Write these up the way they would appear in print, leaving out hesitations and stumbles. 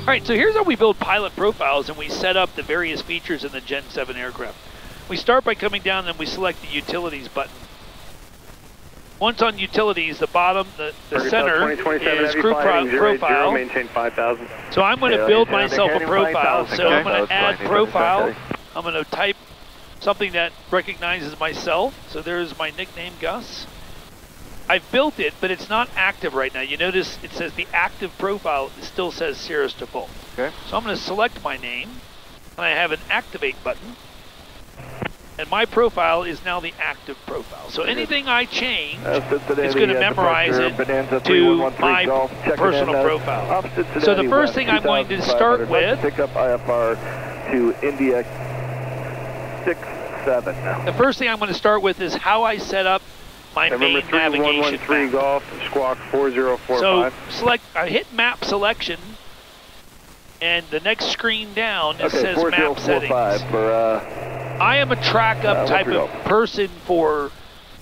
All right, so here's how we build pilot profiles and we set up the various features in the Gen 7 aircraft. We start by coming down and we select the Utilities button. Once on Utilities, the bottom, the center is crew profile. So I'm going to build myself a profile. So I'm going to add profile. I'm going to type something that recognizes myself. So there's my nickname, Gus. I've built it, but it's not active right now. You notice it says the active profile, it still says Cirrus default. Okay. So I'm going to select my name, and I have an activate button. And my profile is now the active profile. So anything I change, it's going to memorize it to my personal profile. So the first thing I'm going to start with, the first thing I'm going to start with is how I set up my main navigation map. So select, I hit map selection, and the next screen down it says map settings. I am a track up type of person for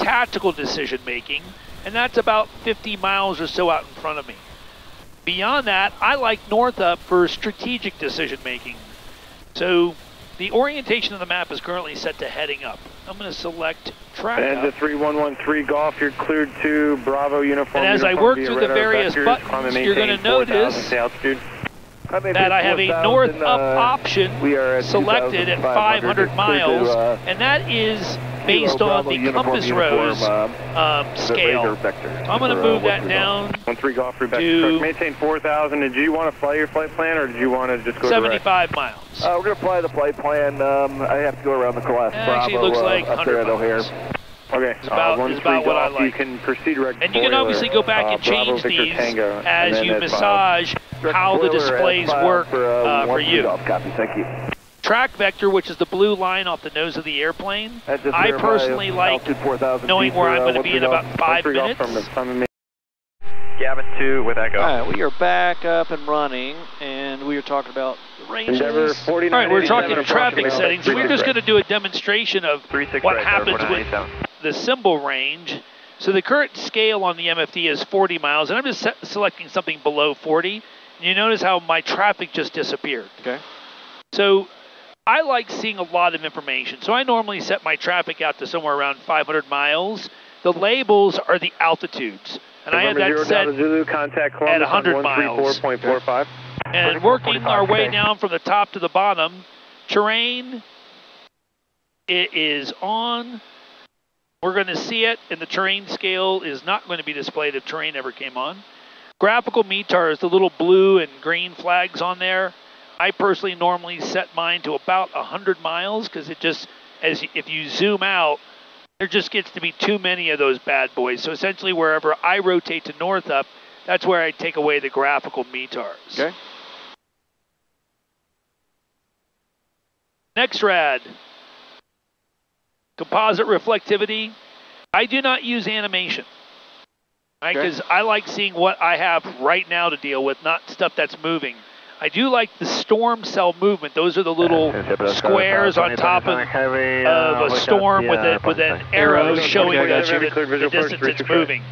tactical decision making, and that's about 50 miles or so out in front of me. Beyond that, I like north up for strategic decision making. So the orientation of the map is currently set to heading up. I'm going to select track up. And the 3113 Golf, you're cleared to Bravo uniform. And as I work through the various buttons, you're going to notice that I have a north up option selected at 500 miles, and that is based on the compass rose scale. So I'm going to move that down to maintain 4,000. Did you want to fly your flight plan, or did you want to just go 75 miles? We're going to fly the flight plan. I have to go around the Class Bravo looks like up there at O'Hare. Okay, it's about, what I like. You can proceed and you can obviously go back and change these as you massage how the displays work for you. Copy, thank you. Track vector, which is the blue line off the nose of the airplane, I personally like knowing where I'm going to be in about 5 minutes. Gavin 2, with Echo. All right, we are back up and running, and we are talking about ranges. All right, we're talking traffic settings. We're just going to do a demonstration of what happens with the symbol range. So the current scale on the MFD is 40 miles, and I'm just selecting something below 40. And you notice how my traffic just disappeared. Okay. So I like seeing a lot of information. So I normally set my traffic out to somewhere around 500 miles. The labels are the altitudes. And I had that set at 100 miles. And working our way down from the top to the bottom, terrain, it is on. We're going to see it, and the terrain scale is not going to be displayed if terrain ever came on. Graphical METAR is the little blue and green flags on there. I personally normally set mine to about 100 miles because it just, if you zoom out, there just gets to be too many of those bad boys. So essentially wherever I rotate to north up, that's where I take away the graphical METARs. Okay. Next rad. Composite reflectivity. I do not use animation. Right? Because I like seeing what I have right now to deal with, not stuff that's moving. I do like the storm cell movement. Those are the little squares on top of a storm with an arrow showing the distance it's moving.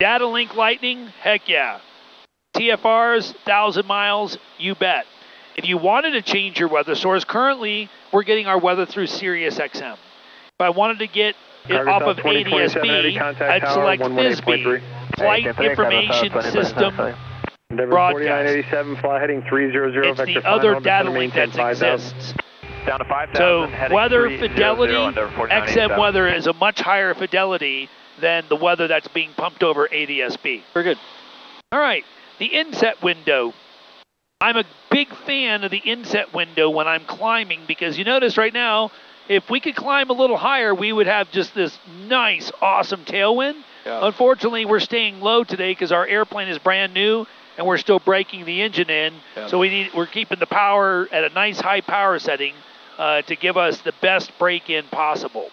Data link lightning, heck yeah. TFRs, 1,000 miles, you bet. If you wanted to change your weather source, currently we're getting our weather through Sirius XM. If I wanted to get it off of ADS-B, I'd select FISB. Flight Information System Broadcast. It's the other data link that exists. So weather fidelity, XM weather is a much higher fidelity than the weather that's being pumped over ADS-B. Very good. All right, the inset window. I'm a big fan of the inset window when I'm climbing because you notice right now, if we could climb a little higher, we would have just this nice, awesome tailwind. Yeah. Unfortunately, we're staying low today because our airplane is brand new and we're still breaking the engine in. Yeah. So we're keeping the power at a nice high power setting to give us the best break-in possible.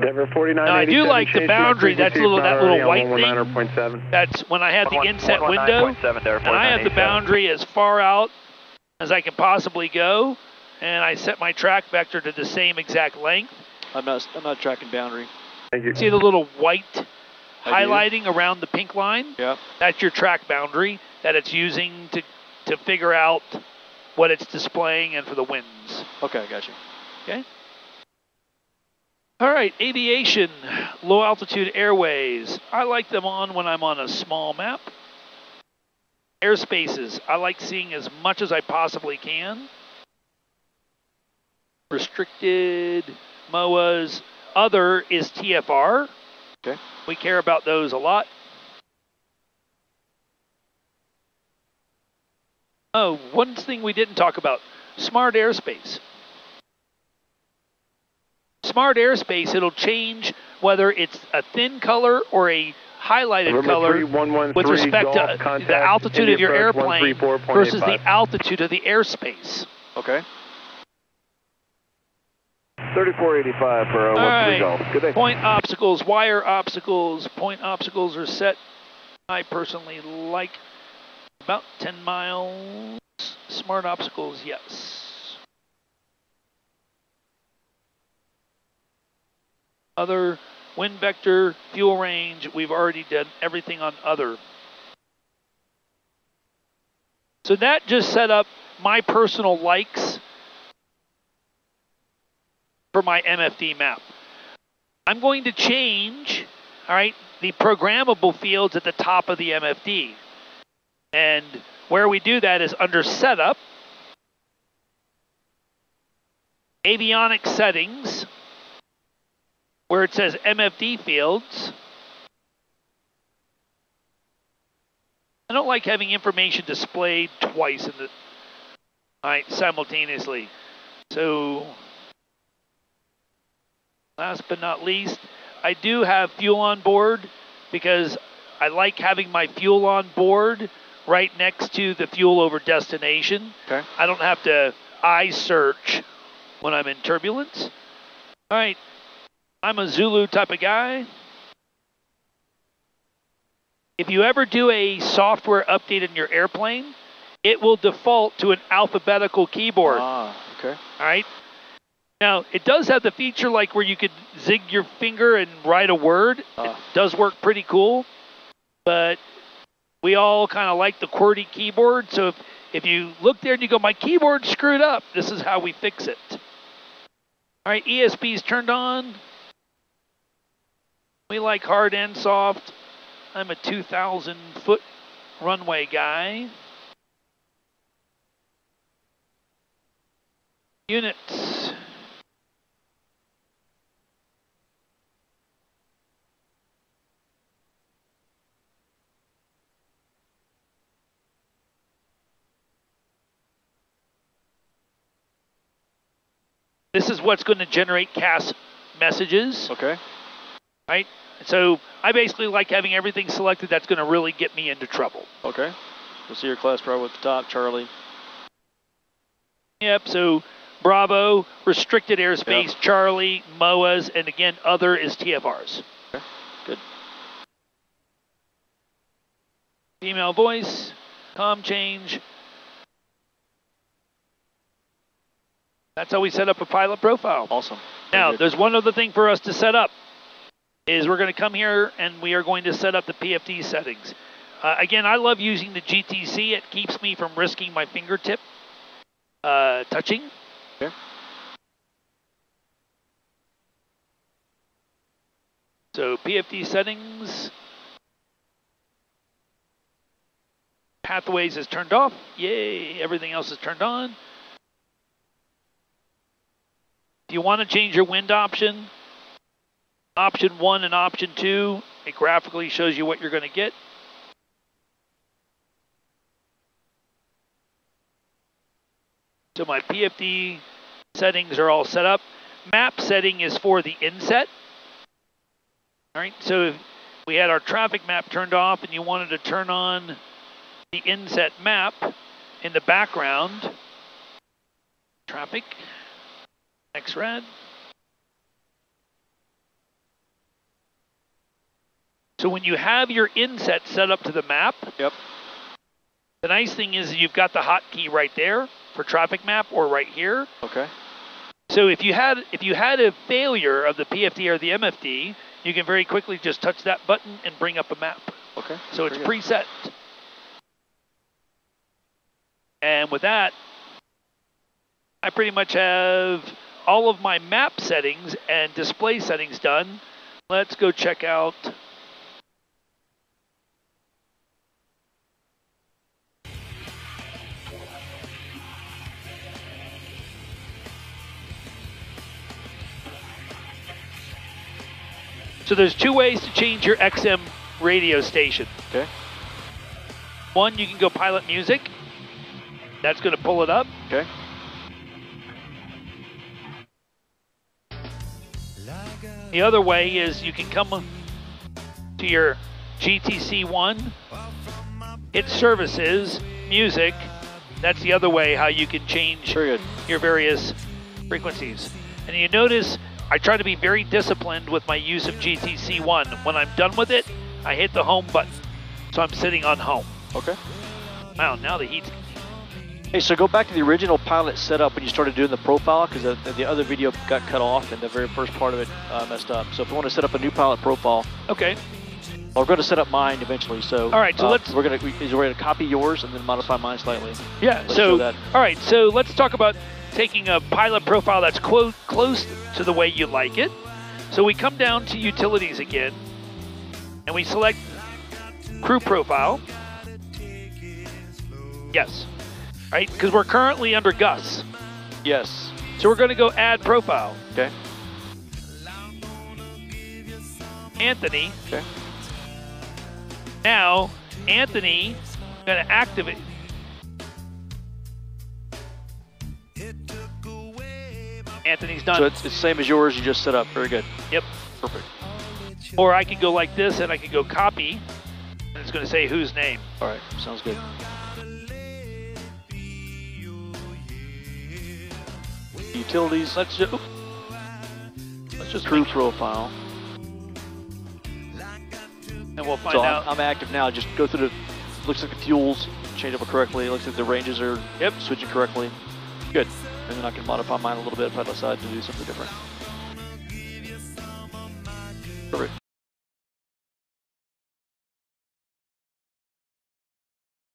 Denver 49. Now I do like the boundary. That's little, that little white thing. That's when I had the inset window. And I have the boundary as far out as I can possibly go, and I set my track vector to the same exact length. I'm not tracking boundary. Thank you. See the little white highlighting around the pink line? Yeah. That's your track boundary that it's using to figure out what it's displaying and for the winds. Okay, gotcha. Okay. All right, aviation, low altitude airways. I like them on when I'm on a small map. Airspaces, I like seeing as much as I possibly can. Restricted, MOAs, other is TFR. Okay. We care about those a lot. Oh, one thing we didn't talk about, smart airspace. Smart airspace, it'll change whether it's a thin color or a highlighted color 3, 1, 1, with respect to the altitude of your airplane versus the altitude of the airspace. Okay. 3485 for 13 golf. Good day. Point obstacles, wire obstacles. Point obstacles are set. I personally like about 10 miles. Smart obstacles, yes. Other, wind vector, fuel range. We've already done everything on other. So that just set up my personal likes for my MFD map. I'm going to change, all right, the programmable fields at the top of the MFD. And where we do that is under setup, avionics settings, where it says MFD fields. I don't like having information displayed twice in the, all right, simultaneously. So last but not least, I do have fuel on board because I like having my fuel on board right next to the fuel over destination. Okay. I don't have to eye search when I'm in turbulence. All right, I'm a Zulu type of guy. If you ever do a software update in your airplane, it will default to an alphabetical keyboard. Ah, okay. All right. Now, it does have the feature like where you could zig your finger and write a word. It does work pretty cool, but we all kind of like the QWERTY keyboard. So if you look there and you go, my keyboard's screwed up, this is how we fix it. All right, ESP's turned on. We like hard and soft. I'm a 2,000-foot runway guy. Units. This is what's going to generate CAS messages. Okay. Right? So I basically like having everything selected that's going to really get me into trouble. Okay. We'll see your class Bravo at the top, Charlie. Yep, so Bravo, restricted airspace, yep. Charlie, MOAs, and again, other is TFRs. Okay, good. Female voice, comm change. That's how we set up a pilot profile. Awesome. Now, there's one other thing for us to set up, is we're going to come here and we are going to set up the PFD settings. Again, I love using the GTC. It keeps me from risking my fingertip touching. Okay. So PFD settings. Pathways is turned off. Yay, everything else is turned on. If you want to change your wind option, option 1 and option 2, it graphically shows you what you're going to get. So my PFD settings are all set up. Map setting is for the inset. All right, so if we had our traffic map turned off and you wanted to turn on the inset map in the background, traffic. X-Red. So when you have your inset set up to the map, yep. The nice thing is you've got the hotkey right there for traffic map or right here. Okay. So if you had a failure of the PFD or the MFD, you can very quickly just touch that button and bring up a map. Okay. So it's preset. And with that, I pretty much have all of my map settings and display settings done. Let's go check out. So there's two ways to change your XM radio station. Okay. One, you can go pilot music. That's going to pull it up. Okay. The other way is you can come to your GTC1, hit services, music. That's the other way how you can change your various frequencies. And you notice I try to be very disciplined with my use of GTC1. When I'm done with it, I hit the home button. So I'm sitting on home. Okay. Wow, now the heat's... Hey, so go back to the original pilot setup when you started doing the profile, because the other video got cut off and the very first part of it messed up. So if you want to set up a new pilot profile. Okay. Well, we're going to set up mine eventually. So, all right, so let's... We're going to copy yours and then modify mine slightly. Yeah, so... All right, so let's talk about... taking a pilot profile that's quote close to the way you like it. So we come down to utilities again, and we select crew profile. Yes, right, because we're currently under Gus. Yes. So we're going to go add profile. Okay. Anthony. Okay. Now Anthony, I'm going to activate. Anthony's done. So it's the same as yours you just set up. Very good. Yep. Perfect. Or I can go like this and I can go copy. And it's going to say whose name. All right. Sounds good. Utilities. Let's just crew profile. And we'll find out. I'm active now. Just go through the, looks like the fuels change up correctly. Looks like the ranges are switching correctly. Good. And then I can modify mine a little bit if I decide to do something different. Perfect.